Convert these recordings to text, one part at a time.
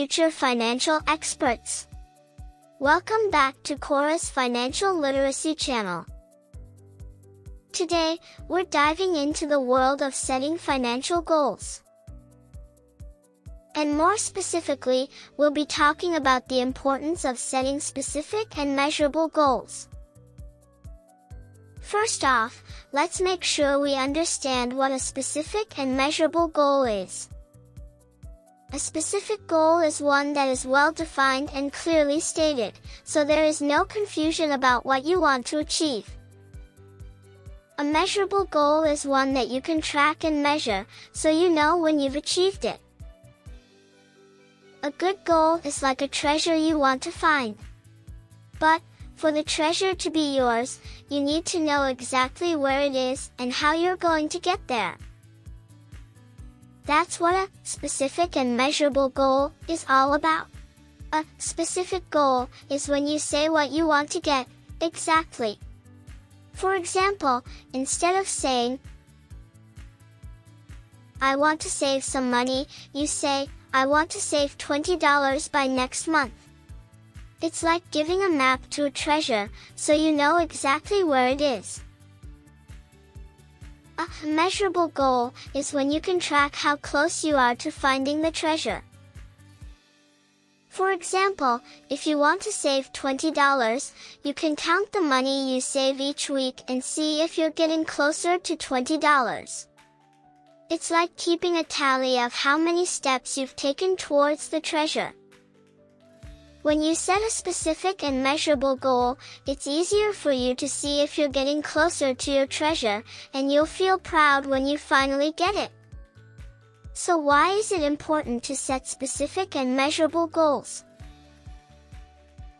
future financial experts. Welcome back to Kora's Financial Literacy Channel. Today, we're diving into the world of setting financial goals. And more specifically, we'll be talking about the importance of setting specific and measurable goals. First off, let's make sure we understand what a specific and measurable goal is. A specific goal is one that is well-defined and clearly stated, so there is no confusion about what you want to achieve. A measurable goal is one that you can track and measure, so you know when you've achieved it. A good goal is like a treasure you want to find. But, for the treasure to be yours, you need to know exactly where it is and how you're going to get there. That's what a specific and measurable goal is all about. A specific goal is when you say what you want to get, exactly. For example, instead of saying, I want to save some money, you say, I want to save $20 by next month. It's like giving a map to a treasure, so you know exactly where it is. A measurable goal is when you can track how close you are to finding the treasure. For example, if you want to save $20, you can count the money you save each week and see if you're getting closer to $20. It's like keeping a tally of how many steps you've taken towards the treasure. When you set a specific and measurable goal, it's easier for you to see if you're getting closer to your treasure, and you'll feel proud when you finally get it. So why is it important to set specific and measurable goals?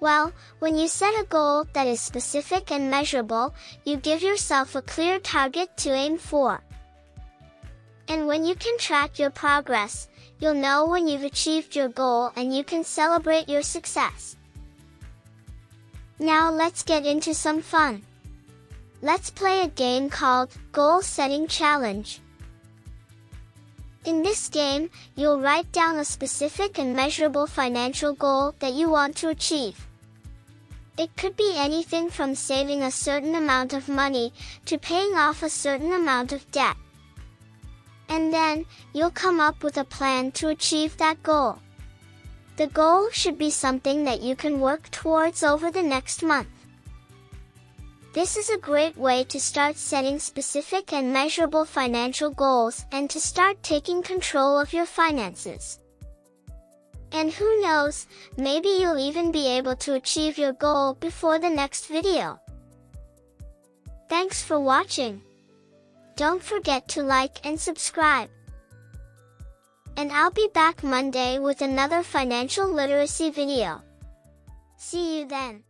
Well, when you set a goal that is specific and measurable, you give yourself a clear target to aim for. And when you can track your progress, you'll know when you've achieved your goal and you can celebrate your success. Now let's get into some fun. Let's play a game called Goal Setting Challenge. In this game, you'll write down a specific and measurable financial goal that you want to achieve. It could be anything from saving a certain amount of money to paying off a certain amount of debt. And then, you'll come up with a plan to achieve that goal. The goal should be something that you can work towards over the next month. This is a great way to start setting specific and measurable financial goals and to start taking control of your finances. And who knows, maybe you'll even be able to achieve your goal before the next video. Thanks for watching. Don't forget to like and subscribe. And I'll be back Monday with another financial literacy video. See you then.